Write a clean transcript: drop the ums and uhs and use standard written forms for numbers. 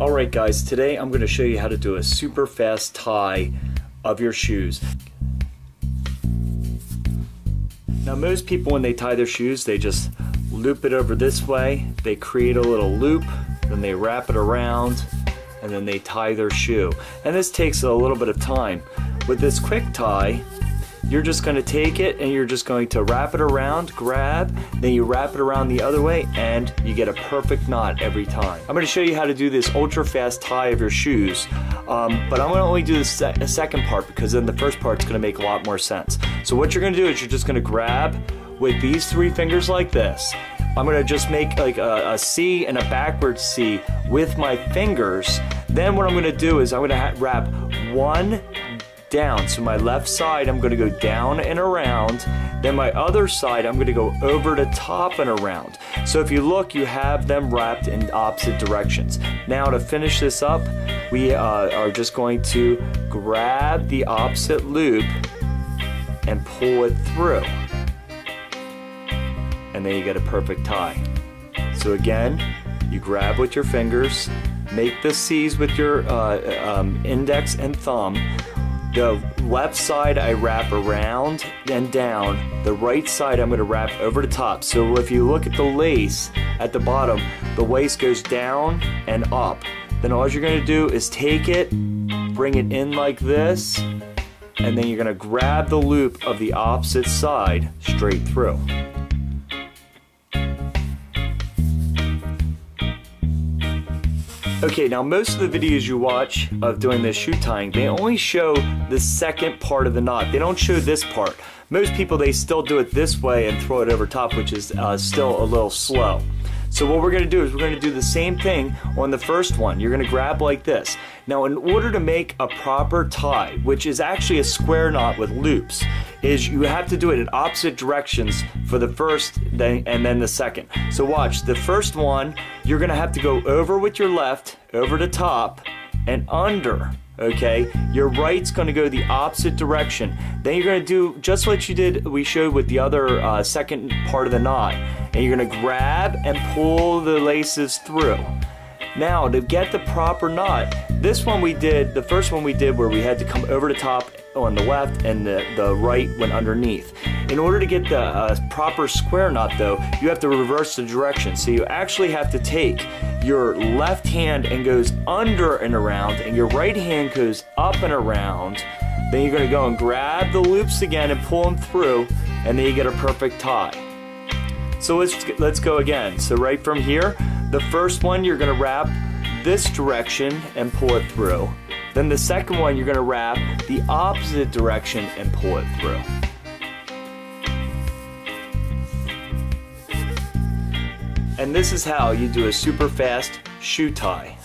Alright guys, today I'm going to show you how to do a super fast tie of your shoes. Now most people, when they tie their shoes, they just loop it over this way, they create a little loop, then they wrap it around, and then they tie their shoe. And this takes a little bit of time. With this quick tie, you're just going to take it and you're just going to wrap it around, grab, then you wrap it around the other way, and you get a perfect knot every time. I'm going to show you how to do this ultra fast tie of your shoes, but I'm going to only do the second part, because then the first part's going to make a lot more sense. So what you're going to do is you're just going to grab with these three fingers like this. I'm going to just make like a C and a backward C with my fingers. Then what I'm going to do is I'm going to wrap one down. So my left side, I'm going to go down and around. Then my other side, I'm going to go over the top and around. So if you look, you have them wrapped in opposite directions. Now to finish this up, we are just going to grab the opposite loop and pull it through. And then you get a perfect tie. So again, you grab with your fingers, make the C's with your index and thumb. The left side I wrap around and down. The right side I'm going to wrap over the top. So if you look at the lace at the bottom, the waist goes down and up. Then all you're going to do is take it, bring it in like this, and then you're going to grab the loop of the opposite side straight through. Okay, now most of the videos you watch of doing this shoe tying, they only show the second part of the knot. They don't show this part. Most people, they still do it this way and throw it over top, which is still a little slow. So what we're going to do is we're going to do the same thing on the first one. You're going to grab like this. Now in order to make a proper tie, which is actually a square knot with loops, is you have to do it in opposite directions for the first and then the second. So watch, the first one, you're going to have to go over with your left, over the top, and under, okay? Your right's going to go the opposite direction. Then you're going to do just what you did, we showed with the other second part of the knot. And you're going to grab and pull the laces through. Now, to get the proper knot, this one we did, the first one we did where we had to come over the top on the left and the right went underneath. In order to get the proper square knot though, you have to reverse the direction. So you actually have to take your left hand and goes under and around, and your right hand goes up and around. Then you're gonna go and grab the loops again and pull them through, and then you get a perfect tie. So let's go again. So right from here, the first one you're going to wrap this direction and pull it through. Then the second one you're going to wrap the opposite direction and pull it through. And this is how you do a super fast shoe tie.